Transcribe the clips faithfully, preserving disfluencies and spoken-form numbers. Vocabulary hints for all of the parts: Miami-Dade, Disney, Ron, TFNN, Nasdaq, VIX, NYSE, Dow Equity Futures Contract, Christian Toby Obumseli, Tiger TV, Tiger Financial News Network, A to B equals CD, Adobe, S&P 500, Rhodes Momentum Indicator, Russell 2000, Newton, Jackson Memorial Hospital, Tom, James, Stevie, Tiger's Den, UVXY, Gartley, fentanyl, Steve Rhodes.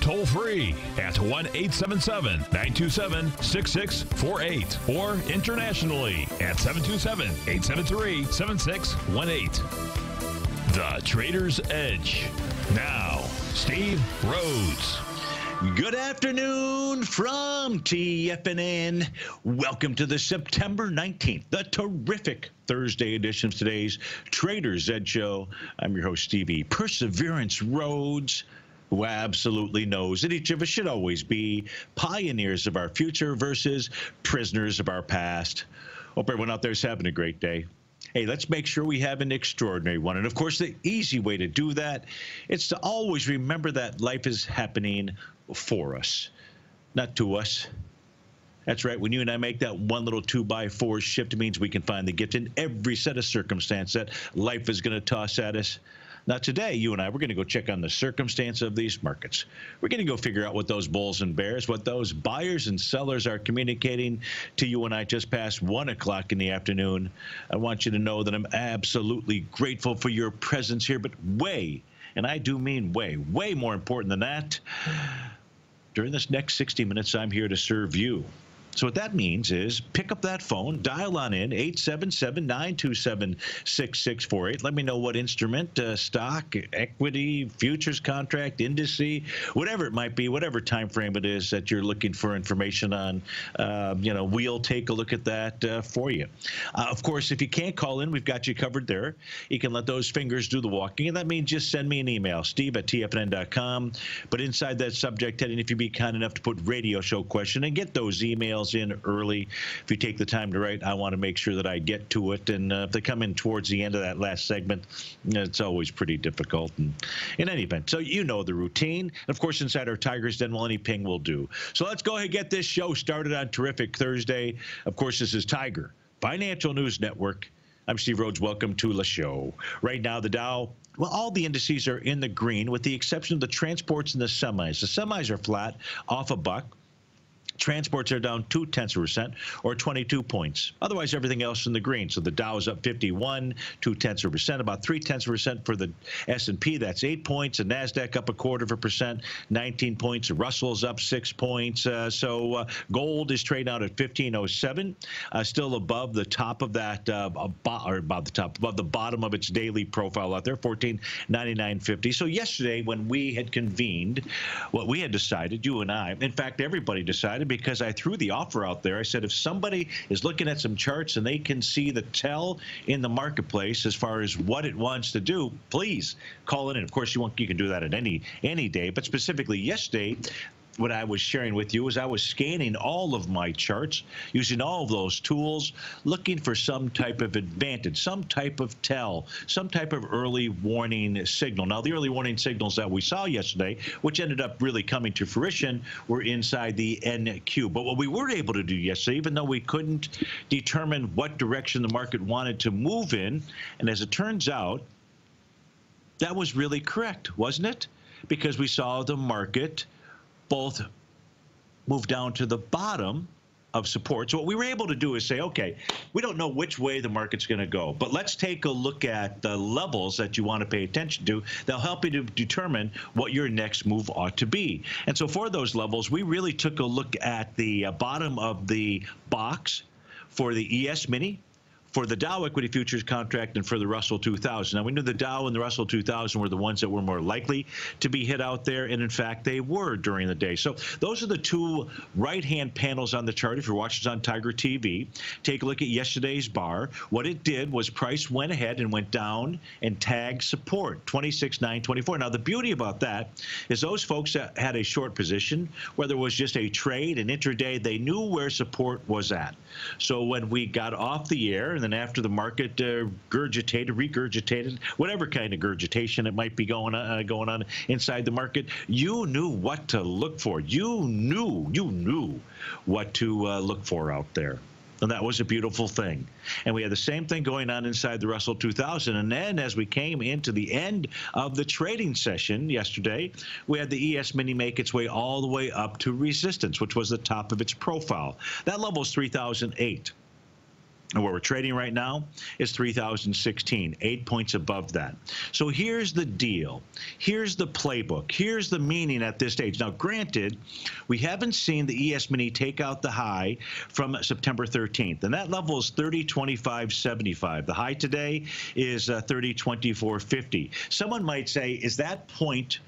toll free at one eight seven seven, nine two seven, six six four eight or internationally at seven two seven, eight seven three, seven six one eight. The Trader's Edge. Now, Steve Rhodes. Good afternoon from T F N N. Welcome to the September nineteenth, the terrific Thursday edition of today's Trader's Edge Show. I'm your host, Stevie. Perseverance Rhodes, who absolutely knows that each of us should always be pioneers of our future versus prisoners of our past. Hope everyone out there is having a great day. Hey, let's make sure we have an extraordinary one. And of course, the easy way to do that is to always remember that life is happening for us, not to us. That's right. When you and I make that one little two by four shift, it means we can find the gift in every set of circumstance that life is going to toss at us. Now, today, you and I, we're going to go check on the circumstance of these markets. We're going to go figure out what those bulls and bears, what those buyers and sellers are communicating to you and I just past one o'clock in the afternoon. I want you to know that I'm absolutely grateful for your presence here, but way, and I do mean way, way more important than that, during this next sixty minutes, I'm here to serve you. So what that means is pick up that phone, dial on in, eight seven seven, nine two seven, six six four eight. Let me know what instrument, uh, stock, equity, futures contract, indice, whatever it might be, whatever time frame it is that you're looking for information on. Uh, you know, we'll take a look at that uh, for you. Uh, of course, if you can't call in, we've got you covered there. You can let those fingers do the walking, and that means just send me an email, steve at T F N N dot com. But inside that subject heading, if you'd be kind enough to put radio show question and get those emails in early. If you take the time to write, I want to make sure that I get to it. And uh, if they come in towards the end of that last segment, it's always pretty difficult. And in any event, so you know the routine. And of course, inside our Tiger's Den, well, any ping will do. So let's go ahead and get this show started on terrific Thursday. Of course, this is Tiger Financial News Network. I'm Steve Rhodes. Welcome to the show. Right now, the Dow. Well, all the indices are in the green with the exception of the transports and the semis. The semis are flat, off a buck. Transports are down two tenths of a percent, or twenty-two points. Otherwise, everything else in the green. So the Dow is up fifty-one, two tenths of a percent, about three tenths of a percent for the S and P. That's eight points. The NASDAQ up a quarter of a percent, nineteen points. The Russell's up six points. Uh, so uh, gold is trading out at fifteen oh seven, uh, still above the top of that, uh, about, or above the top, above the bottom of its daily profile out there, fourteen ninety-nine fifty. So yesterday, when we had convened, what we had decided, you and I, in fact, everybody decided, because I threw the offer out there. I said, if somebody is looking at some charts and they can see the tell in the marketplace as far as what it wants to do, please call it in. Of course, you won't, you can do that at any any day, but specifically yesterday, what I was sharing with you is I was scanning all of my charts using all of those tools, looking for some type of advantage, some type of tell, some type of early warning signal. Now, the early warning signals that we saw yesterday, which ended up really coming to fruition, were inside the N Q. But what we were able to do yesterday, even though we couldn't determine what direction the market wanted to move in, and as it turns out, that was really correct, wasn't it? Because we saw the market both move down to the bottom of support. So what we were able to do is say, okay, we don't know which way the market's going to go, but let's take a look at the levels that you want to pay attention to. They'll help you to determine what your next move ought to be. And so for those levels, we really took a look at the bottom of the box for the E S Mini, for the Dow Equity Futures Contract, and for the Russell two thousand. Now, we knew the Dow and the Russell two thousand were the ones that were more likely to be hit out there, and in fact, they were during the day. So those are the two right-hand panels on the chart. If you're watching on Tiger T V, take a look at yesterday's bar. What it did was price went ahead and went down and tagged support, twenty-six nine twenty-four. Now, the beauty about that is those folks that had a short position, whether it was just a trade, an intraday, they knew where support was at. So when we got off the air, and then after the market uh, regurgitated, regurgitated, whatever kind of regurgitation it might be going on, uh, going on inside the market, you knew what to look for. You knew, you knew what to uh, look for out there. And that was a beautiful thing. And we had the same thing going on inside the Russell two thousand. And then as we came into the end of the trading session yesterday, we had the E S Mini make its way all the way up to resistance, which was the top of its profile. That level is three thousand eight. And where we're trading right now is three thousand sixteen, eight points above that. So here's the deal. Here's the playbook. Here's the meaning at this stage. Now, granted, we haven't seen the E S Mini take out the high from September thirteenth, and that level is thirty twenty-five seventy-five. The high today is uh, thirty twenty-four fifty. Someone might say, is that point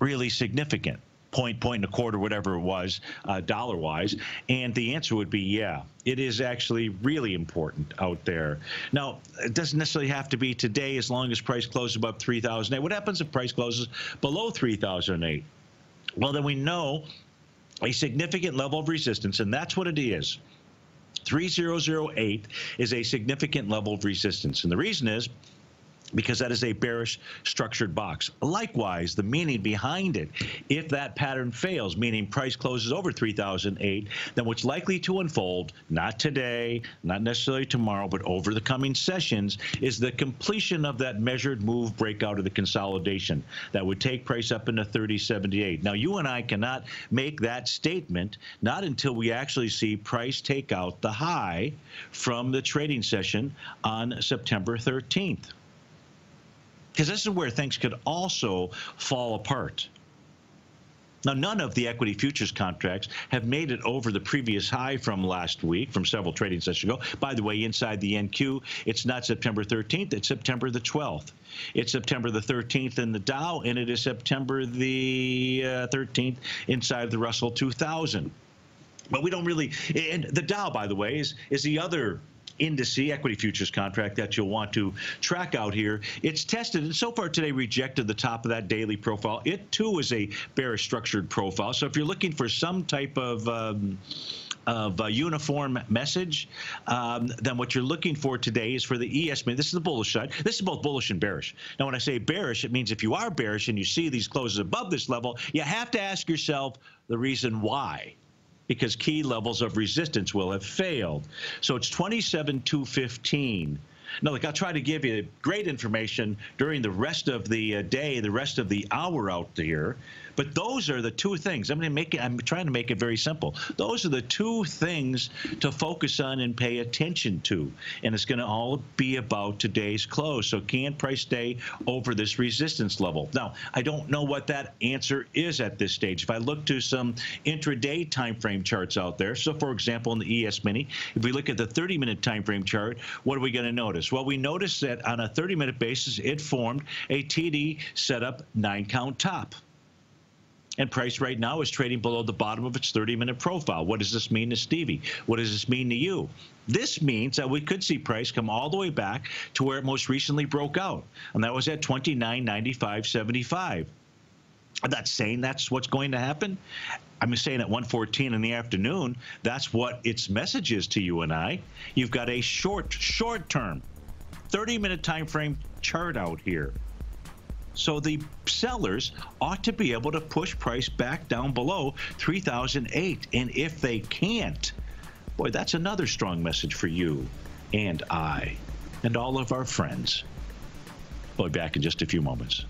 really significant? Point, point and a quarter, whatever it was, uh, dollar-wise, and the answer would be yeah. It is actually really important out there. Now, it doesn't necessarily have to be today as long as price closes above three thousand eight. What happens if price closes below three thousand eight? Well, then we know a significant level of resistance, and that's what it is. three thousand eight is a significant level of resistance, and the reason is because that is a bearish structured box. Likewise, the meaning behind it, if that pattern fails, meaning price closes over three thousand eight, then what's likely to unfold, not today, not necessarily tomorrow, but over the coming sessions, is the completion of that measured move breakout of the consolidation that would take price up into thirty seventy-eight. Now, you and I cannot make that statement, not until we actually see price take out the high from the trading session on September thirteenth. Because this is where things could also fall apart. Now, none of the equity futures contracts have made it over the previous high from last week, from several trading sessions ago. By the way, inside the N Q, it's not September thirteenth, it's September the twelfth. It's September the thirteenth in the Dow, and it is September the thirteenth inside the Russell two thousand. But we don't really, and the Dow, by the way, is, is the other index equity futures contract that you'll want to track out here. It's tested, and so far today rejected the top of that daily profile. It, too, is a bearish structured profile. So if you're looking for some type of um, of a uniform message, um, then what you're looking for today is for the E S Mini. This is the bullish side. This is both bullish and bearish. Now, when I say bearish, it means if you are bearish and you see these closes above this level, you have to ask yourself the reason why, because key levels of resistance will have failed. So it's twenty-seven two fifteen. Now, look, I'll try to give you great information during the rest of the day, the rest of the hour out there. But those are the two things. I'm going to make it, I'm trying to make it very simple. Those are the two things to focus on and pay attention to. And it's going to all be about today's close. So can price stay over this resistance level? Now, I don't know what that answer is at this stage. If I look to some intraday time frame charts out there, so for example, in the E S Mini, if we look at the thirty minute time frame chart, what are we going to notice? Well, we notice that on a thirty minute basis, it formed a T D setup nine count top. And price right now is trading below the bottom of its thirty minute profile. What does this mean to Stevie? What does this mean to you? This means that we could see price come all the way back to where it most recently broke out, and that was at twenty-nine ninety-five seventy-five. I'm not saying that's what's going to happen. I'm saying at one fourteen in the afternoon, that's what its message is to you and I. You've got a short, short-term, thirty minute time frame chart out here. So the sellers ought to be able to push price back down below three thousand eight. And if they can't, boy, that's another strong message for you and I and all of our friends. We'll be back in just a few moments.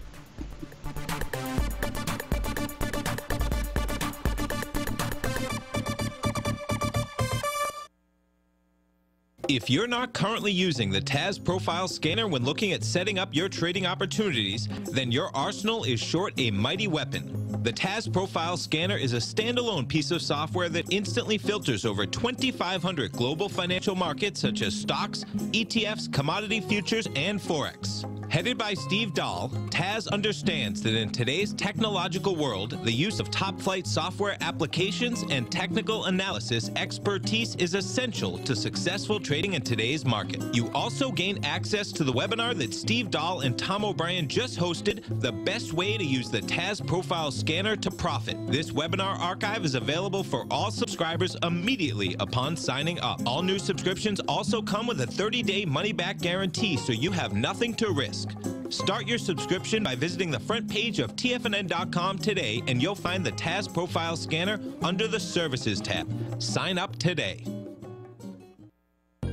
If you're not currently using the T A S Profile Scanner when looking at setting up your trading opportunities, then your arsenal is short a mighty weapon. The T A S Profile Scanner is a standalone piece of software that instantly filters over twenty-five hundred global financial markets such as stocks, E T Fs, commodity futures, and Forex. Headed by Steve Dahl, T A S understands that in today's technological world, the use of top-flight software applications and technical analysis expertise is essential to successful trading in today's market. You also gain access to the webinar that Steve Dahl and Tom O'Brien just hosted, The Best Way to Use the T A S Profile Scanner to Profit. This webinar archive is available for all subscribers immediately upon signing up. All new subscriptions also come with a thirty day money-back guarantee, so you have nothing to risk. Start your subscription by visiting the front page of T F N N dot com today, and you'll find the T A S Profile Scanner under the Services tab. Sign up today.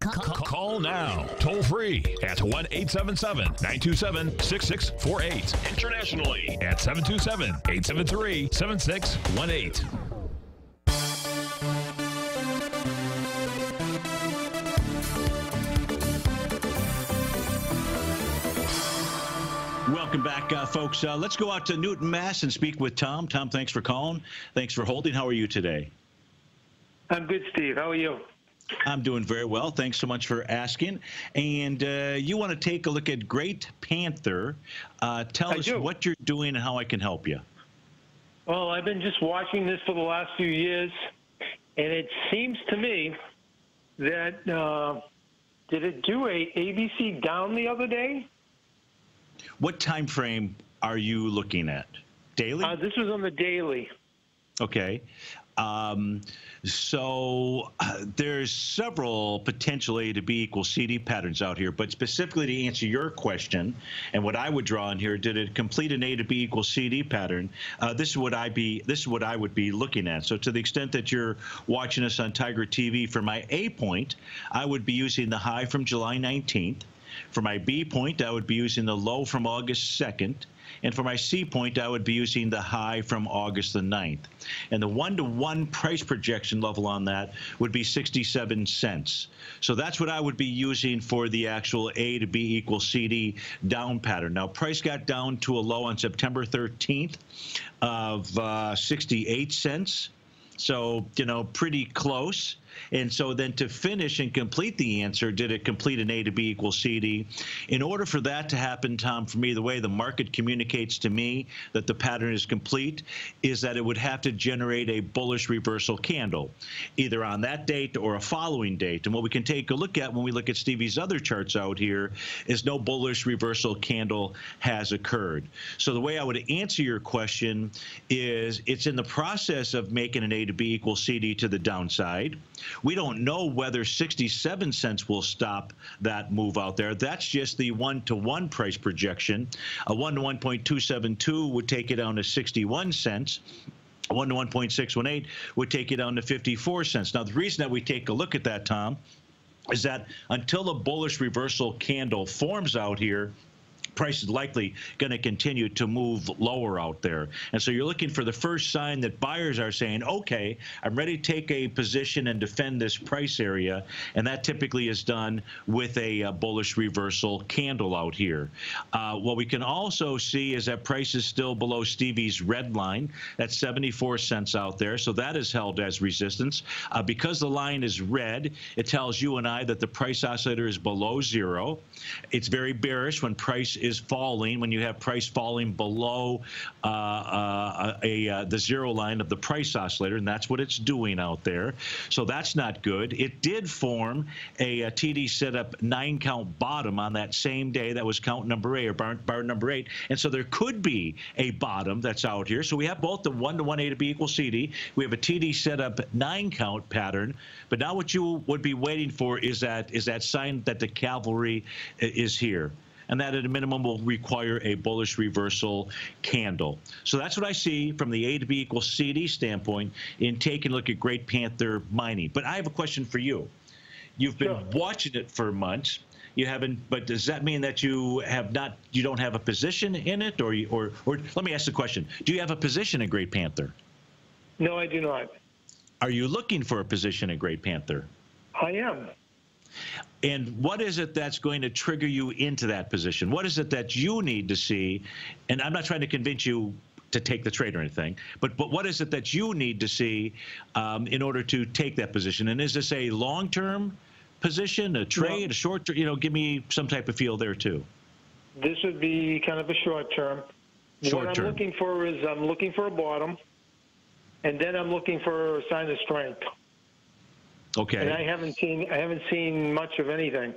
Call now, toll free at one eight seven seven, nine two seven, six six four eight. Internationally at seven two seven, eight seven three, seven six one eight. Welcome back, uh, folks. Uh, let's go out to Newton, Mass and speak with Tom. Tom, thanks for calling. Thanks for holding. How are you today? I'm good, Steve. How are you? I'm doing very well. Thanks so much for asking. And uh, you want to take a look at Great Panther. Uh, tell us what you're doing and how I can help you. Well, I've been just watching this for the last few years, and it seems to me that uh, did it do a A B C down the other day? What time frame are you looking at? Daily? Uh, this was on the daily. Okay. Um, so uh, there's several potential A to B equals C D patterns out here, but specifically to answer your question and what I would draw in here, did it complete an A to B equals C D pattern? Uh, this is what I be, this is what I would be looking at. So to the extent that you're watching us on Tiger T V, for my A point, I would be using the high from July nineteenth. For my B point, I would be using the low from August second. And for my C point, I would be using the high from August the ninth. And the one-to-one price projection level on that would be sixty-seven cents. So that's what I would be using for the actual A to B equals C D down pattern. Now, price got down to a low on September thirteenth of uh, sixty-eight cents. So, you know, pretty close. And so then to finish and complete the answer, did it complete an A to B equals C D? In order for that to happen, Tom, for me, the way the market communicates to me that the pattern is complete is that it would have to generate a bullish reversal candle, either on that date or a following date. And what we can take a look at when we look at Stevie's other charts out here is no bullish reversal candle has occurred. So the way I would answer your question is it's in the process of making an A to B equals C D to the downside. We don't know whether sixty-seven cents will stop that move out there. That's just the one-to-one price projection. A one to one point two seven two would take it down to sixty-one cents. one to one point six one eight would take it down to fifty-four cents. Now, the reason that we take a look at that, Tom, is that until a bullish reversal candle forms out here, price is likely going to continue to move lower out there. And so you're looking for the first sign that buyers are saying, okay, I'm ready to take a position and defend this price area. And that typically is done with a, a bullish reversal candle out here. Uh, what we can also see is that price is still below Stevie's red line. That's seventy-four cents out there. So that is held as resistance. Uh, because the line is red, it tells you and I that the price oscillator is below zero. It's very bearish when price is falling, when you have price falling below uh, uh, a, uh, the zero line of the price oscillator, and that's what it's doing out there. So that's not good. It did form a, a T D setup nine count bottom on that same day. That was count number eight, or bar, bar number eight. And so there could be a bottom that's out here. So we have both the one-to-one A to B equals C D. We have a T D setup nine count pattern. But now what you would be waiting for is that is that sign that the cavalry is here, and that at a minimum will require a bullish reversal candle. So that's what I see from the A to B equals C D standpoint in taking a look at Great Panther mining. But I have a question for you. You've been sure. watching it for months. You haven't, but does that mean that you have not, you don't have a position in it, or you, or or let me ask the question: do you have a position in Great Panther? No, I do not. Are you looking for a position in Great Panther? I am. And what is it that's going to trigger you into that position? What is it that you need to see? And I'm not trying to convince you to take the trade or anything, but, but what is it that you need to see um, in order to take that position? And is this a long-term position, a trade, well, a short-term? You know, give me some type of feel there, too. This would be kind of a short-term. Short what term. I'm looking for is I'm looking for a bottom, and then I'm looking for a sign of strength. Okay. And I haven't seen I haven't seen much of anything.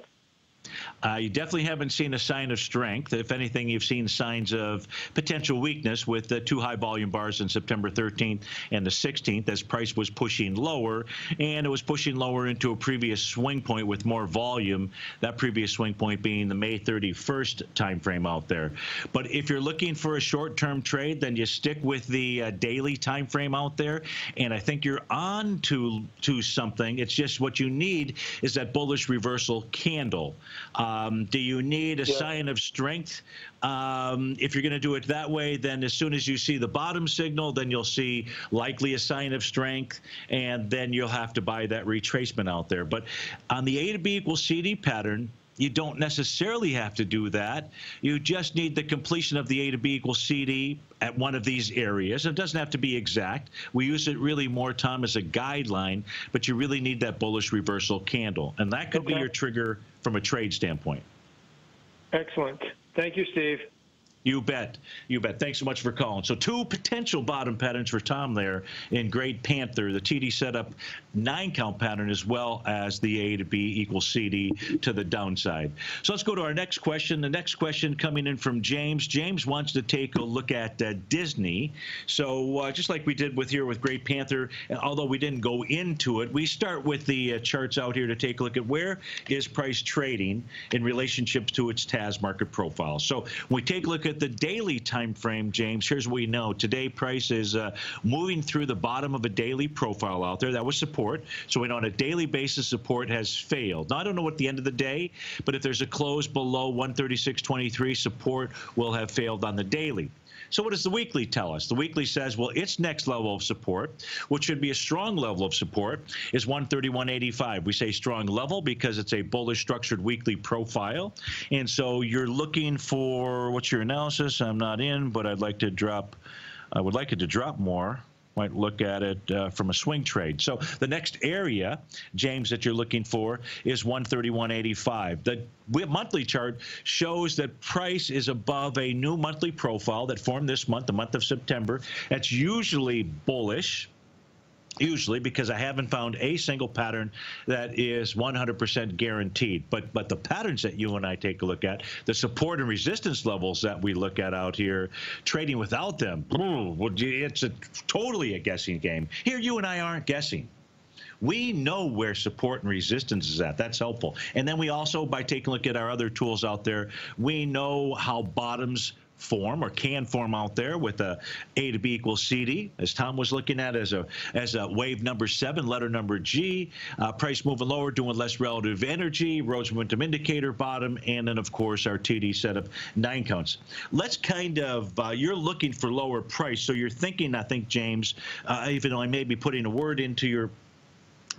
Uh, you definitely haven't seen a sign of strength. If anything, you've seen signs of potential weakness with the two high volume bars on September thirteenth and the sixteenth as price was pushing lower, and it was pushing lower into a previous swing point with more volume, that previous swing point being the May thirty-first timeframe out there. But if you're looking for a short-term trade, then you stick with the uh, daily timeframe out there, and I think you're on to, to something. It's just what you need is that bullish reversal candle. Um, do you need a yeah. sign of strength? Um, if you're going to do it that way, then as soon as you see the bottom signal, then you'll see likely a sign of strength, and then you'll have to buy that retracement out there. But on the A to B equals C D pattern, you don't necessarily have to do that. You just need the completion of the A to B equals C D at one of these areas. It doesn't have to be exact. We use it really more, Tom, as a guideline, but you really need that bullish reversal candle. And that could okay. be your trigger from a trade standpoint. Excellent. Thank you, Steve. You bet. You bet. Thanks so much for calling. So two potential bottom patterns for Tom there in Great Panther, the T D setup nine count pattern, as well as the A to B equals C D to the downside. So let's go to our next question. The next question coming in from James. James wants to take a look at uh, Disney. So uh, just like we did with here with Great Panther, although we didn't go into it, we start with the uh, charts out here to take a look at where is price trading in relationship to its T A S market profile. So when we take a look at At the daily time frame, James, here's what we know. Today, price is uh, moving through the bottom of a daily profile out there. That was support. So we know on a daily basis, support has failed. Now, I don't know at the end of the day, but if there's a close below one thirty-six twenty-three, support will have failed on the daily. So what does the weekly tell us? The weekly says, well, its next level of support, which should be a strong level of support, is one thirty-one eighty-five. We say strong level because it's a bullish structured weekly profile. And so you're looking for, what's your analysis? I'm not in, but I'd like to drop, I would like it to drop more. Might look at it uh, from a swing trade. So the next area, James, that you're looking for is one thirty-one eighty-five. The monthly chart shows that price is above a new monthly profile that formed this month, the month of September. That's usually bullish. Usually, because I haven't found a single pattern that is one hundred percent guaranteed. But but the patterns that you and I take a look at, the support and resistance levels that we look at out here, trading without them, it's a, totally a guessing game. Here, you and I aren't guessing. We know where support and resistance is at. That's helpful. And then we also, by taking a look at our other tools out there, we know how bottoms form or can form out there with a A to B equals C D, as Tom was looking at as a as a wave number seven, letter number G, uh, price moving lower, doing less relative energy, Rhodes Momentum Indicator bottom, and then of course our T D setup nine counts. Let's kind of, uh, you're looking for lower price, so you're thinking, I think, James, uh, even though I may be putting a word into your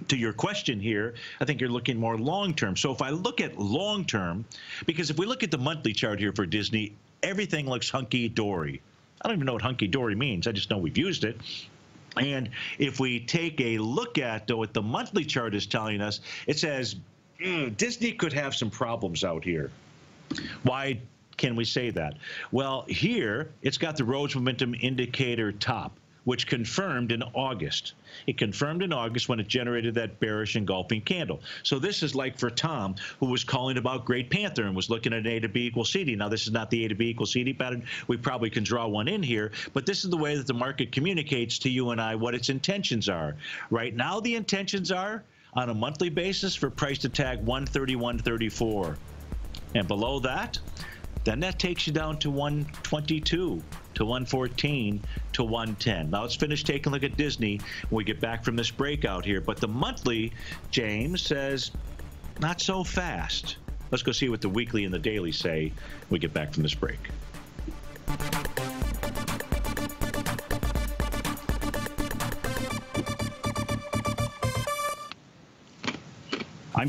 to your question here, I think you're looking more long-term. So if I look at long-term, because if we look at the monthly chart here for Disney, everything looks hunky-dory. I don't even know what hunky-dory means. I just know we've used it. And if we take a look at, though, what the monthly chart is telling us, it says mm, Disney could have some problems out here. Why can we say that? Well, here, it's got the Rhodes Momentum Indicator top, which confirmed in August. It confirmed in August when it generated that bearish engulfing candle. So this is like for Tom, who was calling about Great Panther and was looking at an A to B equals C D. Now, this is not the A to B equals C D pattern. We probably can draw one in here, but this is the way that the market communicates to you and I what its intentions are. Right now, the intentions are, on a monthly basis, for price to tag one thirty-one thirty-four. And below that, then that takes you down to one twenty-two, to one fourteen, to one ten. Now let's finish taking a look at Disney when we get back from this breakout here. But the monthly, James, says not so fast. Let's go see what the weekly and the daily say when we get back from this break. I'm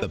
The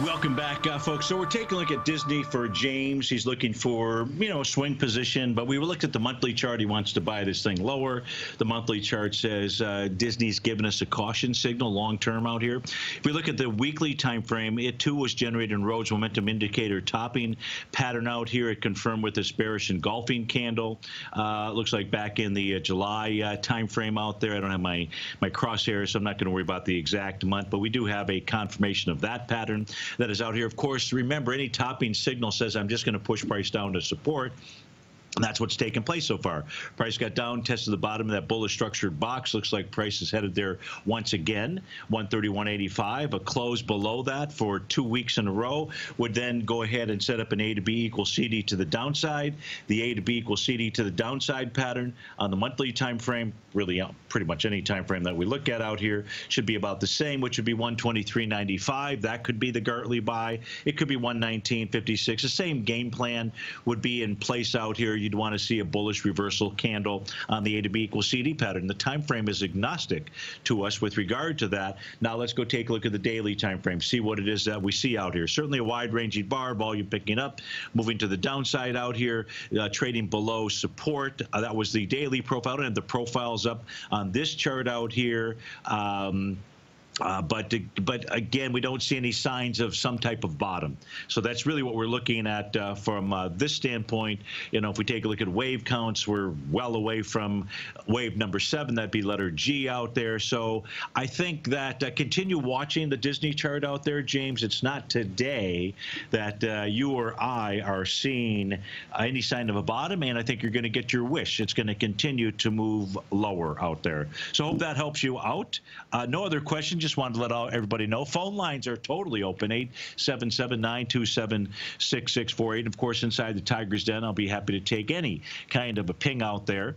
Welcome back, uh, folks. So we're taking a look at Disney for James. He's looking for, you know, a swing position, but we looked at the monthly chart. He wants to buy this thing lower. The monthly chart says uh, Disney's given us a caution signal long term out here. If we look at the weekly time frame, it too was generated in Rhodes Momentum Indicator topping pattern out here. It confirmed with this bearish engulfing candle. Uh, looks like back in the uh, July uh, time frame out there. I don't have my, my crosshairs, so I'm not going to worry about the exact month, but we do have a confirmation of that pattern that is out here. Of course, remember, any topping signal says I'm just going to push price down to support. And that's what's taken place so far. Price got down, tested the bottom of that bullish structured box. Looks like price is headed there once again, one thirty-one eighty-five. A close below that for two weeks in a row would then go ahead and set up an A to B equals C D to the downside. The A to B equals C D to the downside pattern on the monthly time frame, really pretty much any time frame that we look at out here, should be about the same, which would be one twenty-three ninety-five. That could be the Gartley buy. It could be one nineteen fifty-six. The same game plan would be in place out here. You'd want to see a bullish reversal candle on the A to B equals C D pattern. The time frame is agnostic to us with regard to that. Now let's go take a look at the daily time frame, see what it is that we see out here. Certainly a wide-ranging bar, volume picking up, moving to the downside out here, uh, trading below support. Uh, that was the daily profile. I don't have the profiles up on this chart out here. Um, Uh, but, but again, we don't see any signs of some type of bottom. So that's really what we're looking at uh, from uh, this standpoint. You know, if we take a look at wave counts, we're well away from wave number seven. That'd be letter G out there. So I think that uh, continue watching the Disney chart out there, James. It's not today that uh, you or I are seeing uh, any sign of a bottom, and I think you're going to get your wish. It's going to continue to move lower out there. So hope that helps you out. Uh, no other questions. Just wanted to let all, everybody know. Phone lines are totally open, eight seven seven, nine two seven, six six four eight. Of course, inside the Tiger's Den, I'll be happy to take any kind of a ping out there.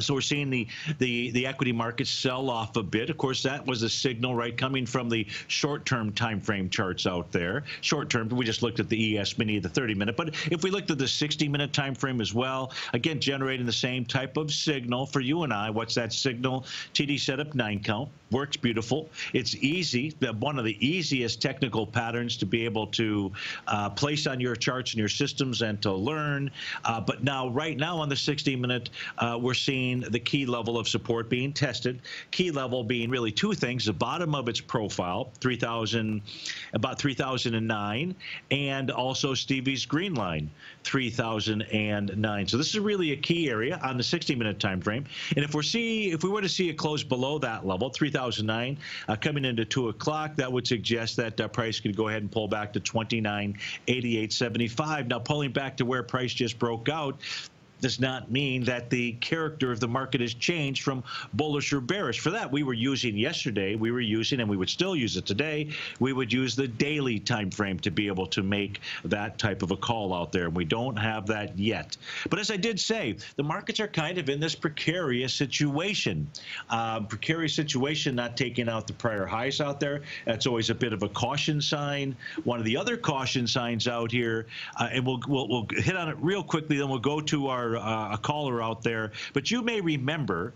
So we're seeing the, the, the equity markets sell off a bit. Of course, that was a signal, right, coming from the short-term time frame charts out there. Short-term, we just looked at the E S Mini, the thirty-minute. But if we looked at the sixty-minute time frame as well, again, generating the same type of signal for you and I. What's that signal? T D setup, nine count. Works beautiful. It's easy. The, one of the easiest technical patterns to be able to uh, place on your charts and your systems and to learn. Uh, but now, right now on the sixty-minute, uh, we're seeing the key level of support being tested, key level being really two things, the bottom of its profile, three thousand, about three thousand nine, and also Stevie's green line, three thousand nine. So this is really a key area on the sixty-minute time frame. And if, we're see, if we were to see it close below that level, three thousand nine, uh, coming into two o'clock, that would suggest that uh, price could go ahead and pull back to twenty-nine eighty-eight seventy-five. Now, pulling back to where price just broke out does not mean that the character of the market has changed from bullish or bearish. For that, we were using yesterday, we were using, and we would still use it today, we would use the daily time frame to be able to make that type of a call out there, and we don't have that yet. But as I did say, the markets are kind of in this precarious situation. Um, precarious situation, not taking out the prior highs out there. That's always a bit of a caution sign. One of the other caution signs out here, uh, and we'll, we'll, we'll hit on it real quickly, then we'll go to our Uh, a caller out there, but you may remember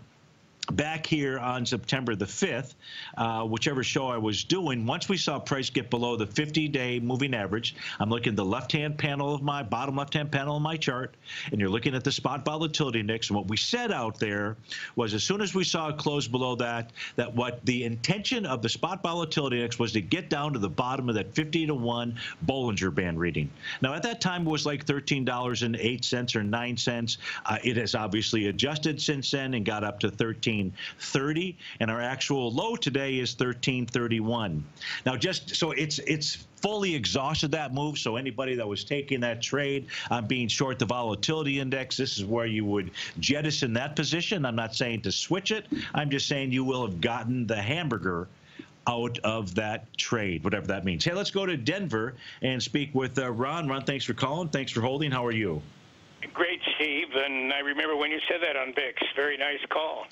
back here on September the fifth, uh, whichever show I was doing, once we saw price get below the fifty-day moving average, I'm looking at the left-hand panel of my, bottom left-hand panel of my chart, and you're looking at the spot volatility index. And what we said out there was as soon as we saw it close below that, that what the intention of the spot volatility index was to get down to the bottom of that fifty to one Bollinger Band reading. Now, at that time, it was like thirteen dollars and eight cents or nine cents. Uh, it has obviously adjusted since then and got up to thirteen thirty, and our actual low today is thirteen thirty-one. Now, just so it's it's fully exhausted that move, so anybody that was taking that trade on being short the volatility index, this is where you would jettison that position. I'm not saying to switch it. I'm just saying you will have gotten the hamburger out of that trade, whatever that means. Hey, let's go to Denver and speak with uh, Ron. Ron, thanks for calling. Thanks for holding. How are you? Great, Steve. And I remember when you said that on V I X. Very nice call.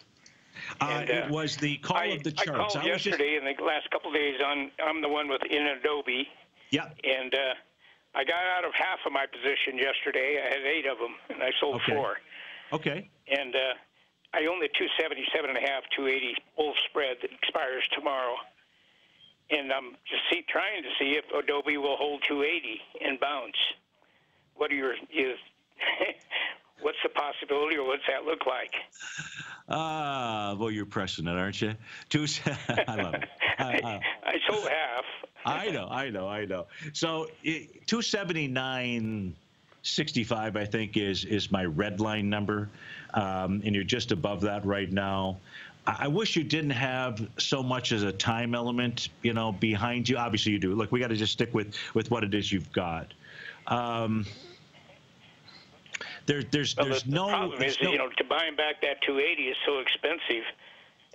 And, uh, uh, it was the call I, of the charts. I called I yesterday just... and the last couple of days on, I'm the one with in Adobe. Yeah. And uh, I got out of half of my position yesterday. I had eight of them, and I sold okay. four. Okay. And uh, I own the two seventy-seven and a half, two eighty bull spread that expires tomorrow. And I'm just see, trying to see if Adobe will hold two eighty and bounce. What are your, your what's the possibility, or what's that look like? Ah, uh, well, you're pressing it, aren't you? Two, I love it. Uh, I, I sold half. I know, I know, I know. So two seventy-nine sixty-five, I think, is is my red line number, um, and you're just above that right now. I wish you didn't have so much as a time element, you know, behind you. Obviously, you do. Look, we got to just stick with with what it is you've got. Um, there, there's, well, there's the, no. The problem is, no, you know, to buying back that two eighty is so expensive,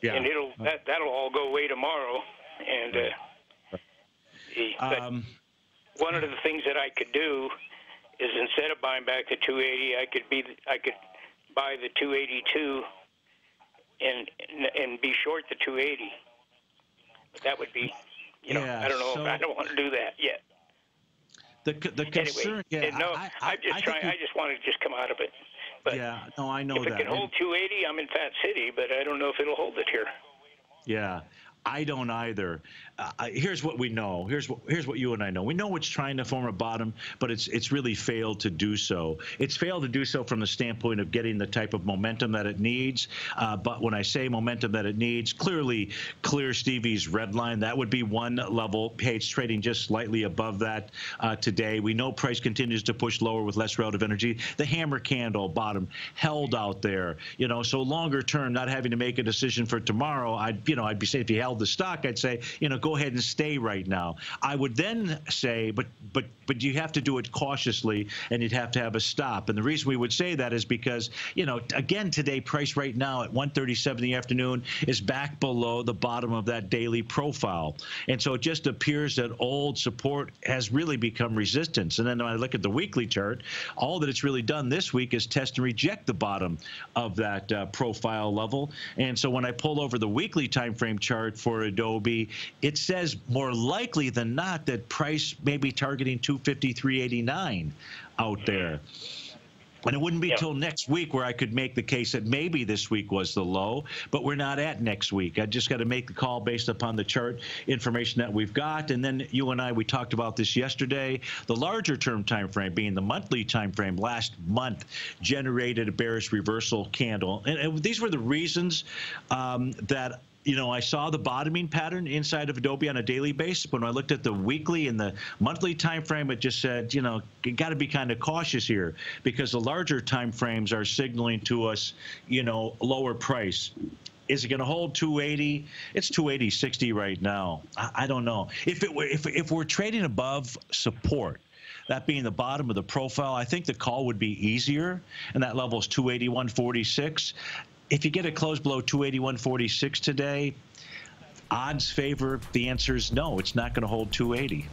yeah. and it'll that that'll all go away tomorrow. And uh, but um, one of the things that I could do is, instead of buying back the two eighty, I could be I could buy the two eighty-two. And, and be short the two eighty. That would be, you know, yeah, I don't know. So, if I don't want to do that yet. The the concern, anyway, yeah. No, I, I, I'm just I trying. You, I just want to just come out of it. But yeah, no, I know if that. If it can hold two eighty, I'm in Fat City, but I don't know if it'll hold it here. Yeah, I don't either. Uh, here's what we know. Here's what here's what you and I know. We know it's trying to form a bottom, but it's it's really failed to do so. It's failed to do so from the standpoint of getting the type of momentum that it needs. Uh, but when I say momentum that it needs, clearly clear Stevie's red line. That would be one level. Hey, it's trading just slightly above that uh, today. We know price continues to push lower with less relative energy. The hammer candle bottom held out there. You know, so longer term, not having to make a decision for tomorrow. I'd you know I'd be saying if you held the stock, I'd say, you know, go ahead and stay right now. I would then say, but but but you have to do it cautiously, and you'd have to have a stop. And the reason we would say that is because, you know, again, today, price right now at one thirty-seven in the afternoon is back below the bottom of that daily profile. And so it just appears that old support has really become resistance. And then when I look at the weekly chart, all that it's really done this week is test and reject the bottom of that uh, profile level. And so when I pull over the weekly time frame chart for Adobe, it says more likely than not that price may be targeting two fifty-three eighty-nine out there. And it wouldn't be till next week where I could make the case that maybe this week was the low, but we're not at next week. I just got to make the call based upon the chart information that we've got. And then you and I, we talked about this yesterday. The larger term time frame, being the monthly time frame, last month generated a bearish reversal candle. And, and these were the reasons um, that you know, I saw the bottoming pattern inside of Adobe on a daily basis. But when I looked at the weekly and the monthly time frame, it just said, you know, you got to be kind of cautious here because the larger time frames are signaling to us, you know, lower price. Is it going to hold two eighty? It's two eighty sixty right now. I, I don't know. If it were, if if we're trading above support, that being the bottom of the profile, I think the call would be easier. And that level is two eighty-one forty-six. If you get a close below two eighty-one forty-six today, odds favor the answer is no. It's not going to hold two eighty.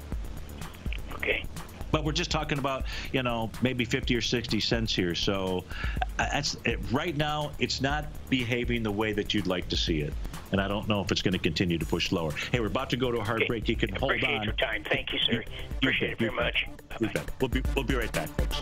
Okay. But we're just talking about, you know, maybe fifty or sixty cents here. So that's it. Right now, it's not behaving the way that you'd like to see it. And I don't know if it's going to continue to push lower. Hey, we're about to go to a hard okay. break. You can hold on. Appreciate your time. Thank you, sir. You, Appreciate you, it very you, much. You, Bye-bye. We'll be, we'll be right back, folks.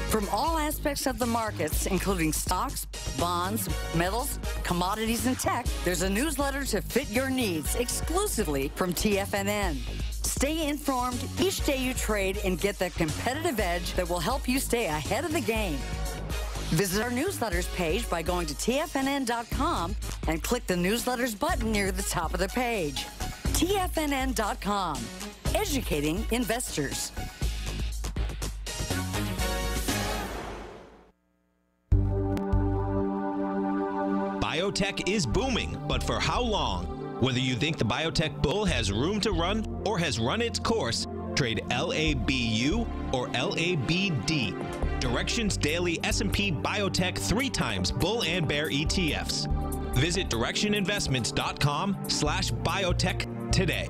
From all aspects of the markets, including stocks, bonds, metals, commodities, and tech, there's a newsletter to fit your needs exclusively from T F N N. Stay informed each day you trade and get the competitive edge that will help you stay ahead of the game. Visit our newsletters page by going to T F N N dot com and click the newsletters button near the top of the page. T F N N dot com, educating investors. Biotech is booming, but for how long? Whether you think the biotech bull has room to run or has run its course, trade L A B U or L A B D. Direction's daily S and P Biotech three times bull and bear E T Fs. Visit direction investments dot com slash biotech today.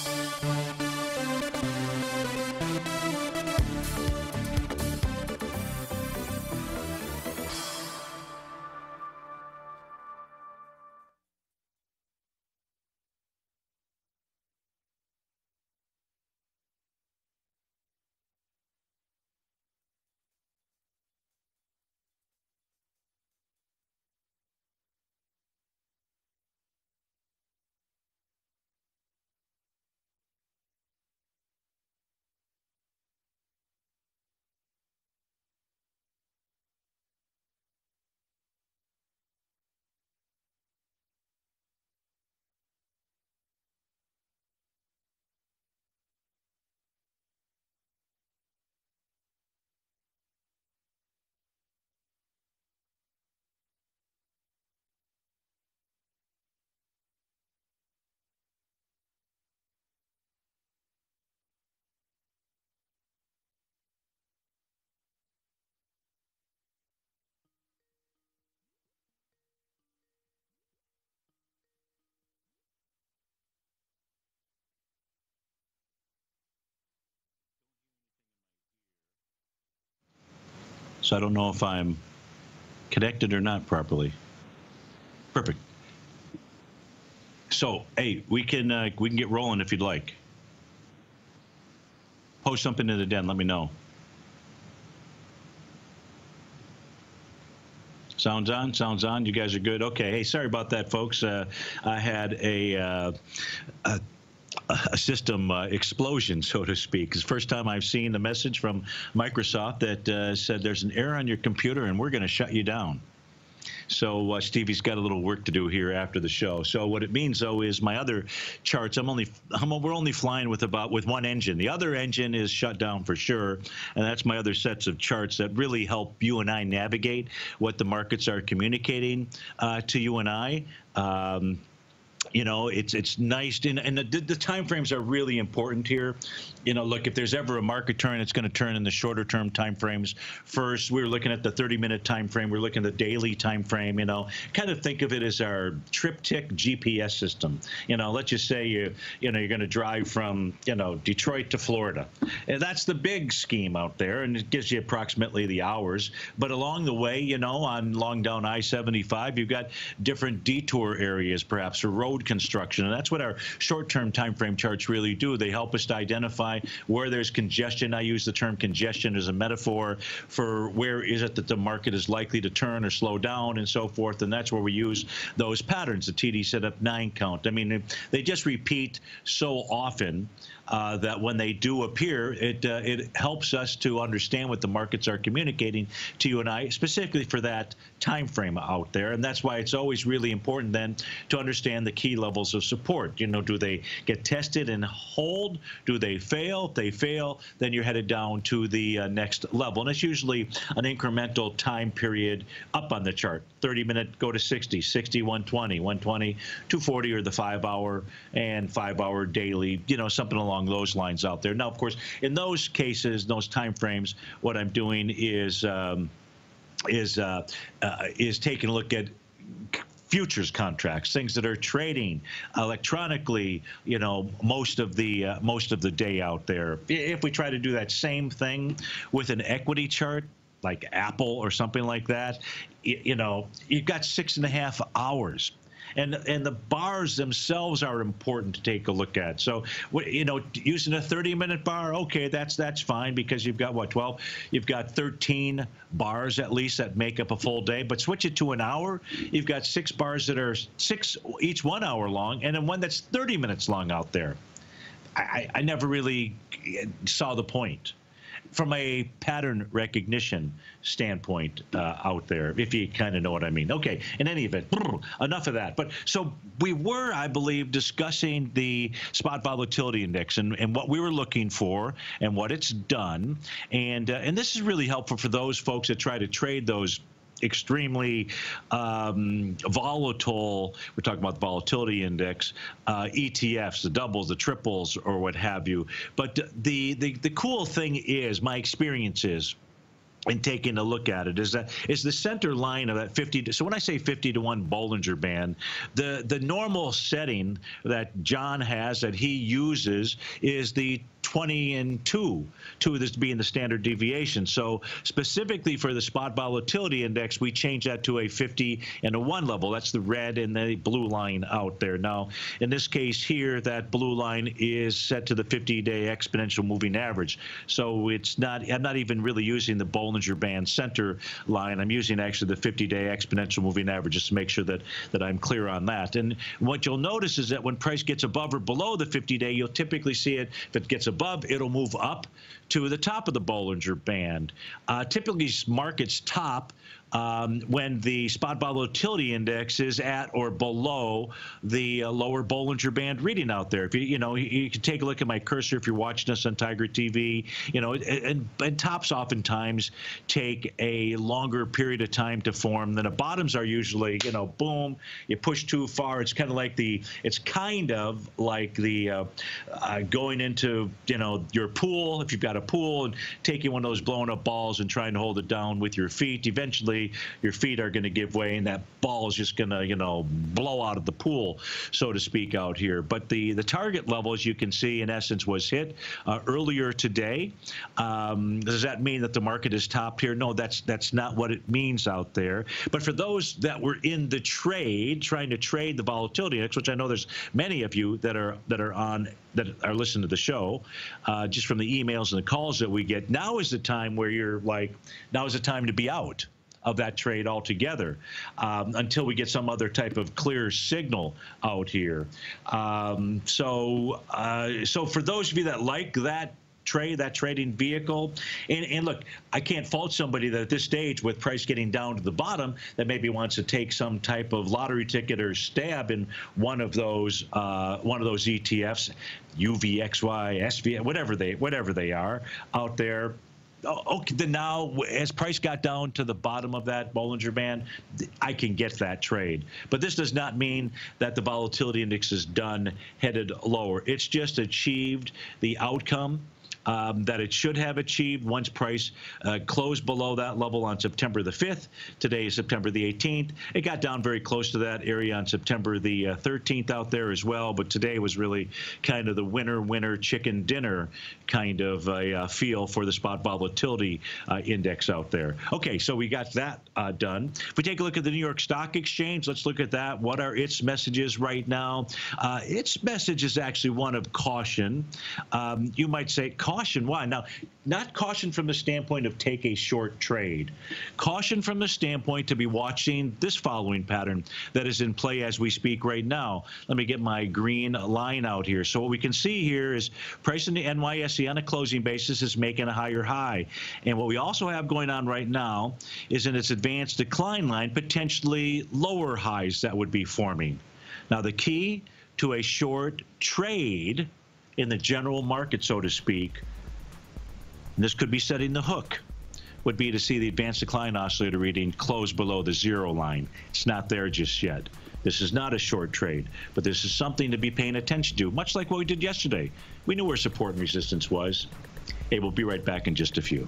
So I don't know if I'm connected or not properly. Perfect. So hey, we can uh, we can get rolling if you'd like. Post something in the den. Let me know. Sounds on, sounds on. You guys are good. Okay. Hey, sorry about that, folks. Uh, I had a. Uh, a a system uh, explosion, so to speak. It's the first time I've seen the message from Microsoft that uh, said there's an error on your computer and we're going to shut you down. So uh, Stevie's got a little work to do here after the show. So what it means, though, is my other charts, I'm only, I'm, we're only flying with about with one engine. The other engine is shut down for sure, and that's my other sets of charts that really help you and I navigate what the markets are communicating uh, to you and I. Um, You know, it's it's nice, to, and the, the time frames are really important here. You know, look, if there's ever a market turn, it's going to turn in the shorter-term time frames first. We're looking at the thirty-minute time frame. We're looking at the daily time frame. You know, kind of think of it as our triptych G P S system. You know, let's just say you you know you're going to drive from you know Detroit to Florida, and that's the big scheme out there, and it gives you approximately the hours. But along the way, you know, on long down I seventy-five, you've got different detour areas, perhaps, or road mode construction. And that's what our short-term time frame charts really do. They help us to identify where there's congestion. I use the term congestion as a metaphor for where is it that the market is likely to turn or slow down and so forth. And that's where we use those patterns, the T D setup nine count. I mean, they just repeat so often uh, that when they do appear, it, uh, it helps us to understand what the markets are communicating to you and I, specifically for that time frame out there. And that's why it's always really important then to understand the key levels of support. You know, do they get tested and hold? Do they fail? If they fail, then you're headed down to the uh, next level. And it's usually an incremental time period up on the chart. thirty minute, go to sixty, sixty, one twenty, one twenty, two forty, or the five hour and five hour daily, you know, something along those lines out there. Now, of course, in those cases, those time frames, what I'm doing is um, is uh, uh, is taking a look at futures contracts, things that are trading electronically, you know, most of the uh, most of the day out there. If we try to do that same thing with an equity chart, like Apple or something like that, you, you know, you've got six and a half hours. And, and the bars themselves are important to take a look at. So, you know, using a thirty minute bar, okay, that's that's fine, because you've got, what, twelve? You've got thirteen bars at least that make up a full day. But switch it to an hour, you've got six bars that are six, each one hour long, and then one that's thirty minutes long out there. I, I never really saw the point from a pattern recognition standpoint uh, out there, if you kind of know what I mean. Okay, in any event, enough of that. But so we were, I believe, discussing the spot volatility index and, and what we were looking for and what it's done. And, uh, and this is really helpful for those folks that try to trade those extremely um, volatile, we're talking about the volatility index, uh, E T Fs, the doubles, the triples, or what have you. But the, the, the cool thing is, my experience is, and taking a look at it, is that is the center line of that fifty. To, so when I say fifty to one Bollinger Band, the, the normal setting that John has, that he uses, is the twenty and two, two of this being the standard deviation. So specifically for the spot volatility index, we change that to a fifty and a one level. That's the red and the blue line out there. Now, in this case here, that blue line is set to the fifty day exponential moving average. So it's not, I'm not even really using the Bollinger Band center line. I'm using actually the fifty day exponential moving average just to make sure that, that I'm clear on that. And what you'll notice is that when price gets above or below the fifty day, you'll typically see it, if it gets above, it'll move up to the top of the Bollinger Band. Uh, typically, markets top um, when the spot volatility index is at or below the uh, lower Bollinger Band reading out there. If you, you know, you, you can take a look at my cursor if you're watching us on Tiger T V. You know, and, and tops oftentimes take a longer period of time to form than the bottoms are usually. You know, boom, you push too far. It's kind of like the, it's kind of like the uh, uh, going into, you know, your pool if you've got a pool and taking one of those blown up balls and trying to hold it down with your feet. Eventually, your feet are going to give way, and that ball is just going to, you know, blow out of the pool, so to speak, out here. But the, the target level, as you can see, in essence, was hit uh, earlier today. Um, does that mean that the market is topped here? No, that's that's not what it means out there. But for those that were in the trade, trying to trade the volatility index, which I know there's many of you that are that are on that are listening to the show, uh, just from the emails and the calls that we get, now is the time where you're like, now is the time to be out of that trade altogether um, until we get some other type of clear signal out here. Um, so, uh, so for those of you that like that trade, that trading vehicle, and, and look, I can't fault somebody that at this stage, with price getting down to the bottom, that maybe wants to take some type of lottery ticket or stab in one of those uh, one of those E T Fs. U V X Y, S V, whatever they, whatever they are out there. Oh, okay, then now, as price got down to the bottom of that Bollinger Band, I can get that trade. But this does not mean that the volatility index is done, headed lower. It's just achieved the outcome um, that it should have achieved once price uh, closed below that level on September the fifth. Today is September the eighteenth. It got down very close to that area on September the thirteenth out there as well, but today was really kind of the winner, winner, chicken dinner kind of a uh, feel for the spot volatility uh, index out there. Okay, so we got that uh, done. If we take a look at the New York Stock Exchange, let's look at that. What are its messages right now? Uh, its message is actually one of caution. Um, you might say caution, why? Now, not caution from the standpoint of take a short trade. Caution from the standpoint to be watching this following pattern that is in play as we speak right now. Let me get my green line out here. So what we can see here is price in the N Y S E on a closing basis is making a higher high. And what we also have going on right now is in its advanced decline line, potentially lower highs that would be forming. Now, the key to a short trade in the general market, so to speak, and this could be setting the hook, would be to see the advanced decline oscillator reading close below the zero line. It's not there just yet. This is not a short trade, but this is something to be paying attention to, much like what we did yesterday. We knew where support and resistance was. Hey, we'll be right back in just a few.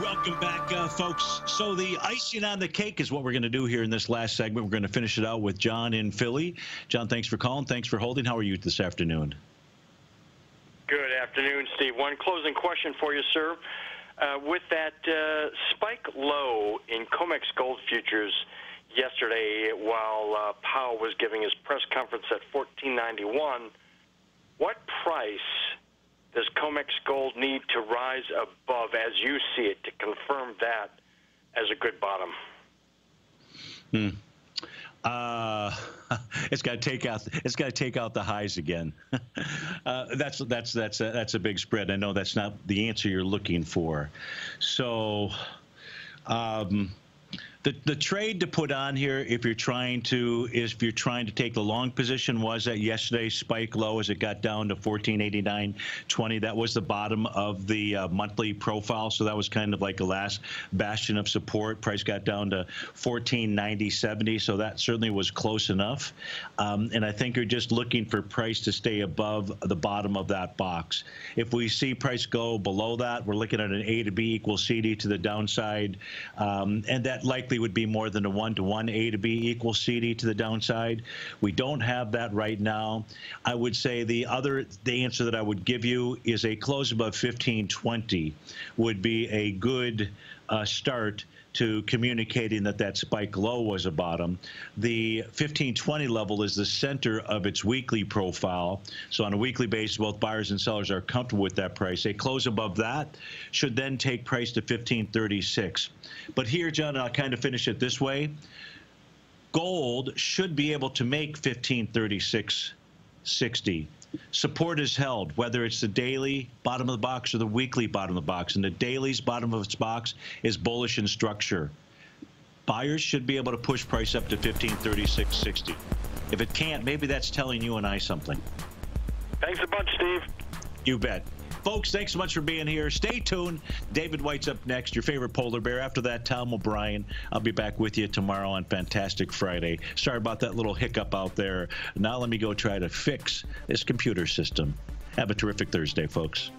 Welcome back, uh, folks. So the icing on the cake is what we're going to do here in this last segment. We're going to finish it out with John in Philly. John, thanks for calling. Thanks for holding. How are you this afternoon? Good afternoon, Steve. One closing question for you, sir. Uh, with that uh, spike low in COMEX gold futures yesterday while uh, Powell was giving his press conference at fourteen ninety-one, what price does COMEX gold need to rise above as you see it to confirm that as a good bottom? Hmm. Uh, it's got to take out. It's got to take out the highs again. uh, that's that's that's a, that's a big spread. I know that's not the answer you're looking for. So, um, the the trade to put on here, if you're trying to, is if you're trying to take the long position, was that yesterday's spike low as it got down to fourteen eighty-nine twenty. That was the bottom of the uh, monthly profile, so that was kind of like the last bastion of support. Price got down to fourteen ninety seventy, so that certainly was close enough. Um, and I think you're just looking for price to stay above the bottom of that box. If we see price go below that, we're looking at an A to B equals C D to the downside, um, and that likely would be more than a one-to-one A to B equals C D to the downside. We don't have that right now. I would say the other the answer that I would give you is a close above fifteen twenty would be a good uh, start to communicating that that spike low was a bottom. The fifteen twenty level is the center of its weekly profile. So on a weekly basis, both buyers and sellers are comfortable with that price. A close above that should then take price to fifteen thirty-six. But here, John, I'll kind of finish it this way. Gold should be able to make fifteen thirty-six sixty. Support is held, whether it's the daily bottom of the box or the weekly bottom of the box. And the daily's bottom of its box is bullish in structure. Buyers should be able to push price up to fifteen thirty-six sixty. If it can't, maybe that's telling you and I something. Thanks a bunch, Steve. You bet. Folks, thanks so much for being here. Stay tuned. David White's up next, your favorite polar bear. After that, Tom O'Brien. I'll be back with you tomorrow on Fantastic Friday. Sorry about that little hiccup out there. Now let me go try to fix this computer system. Have a terrific Thursday, folks.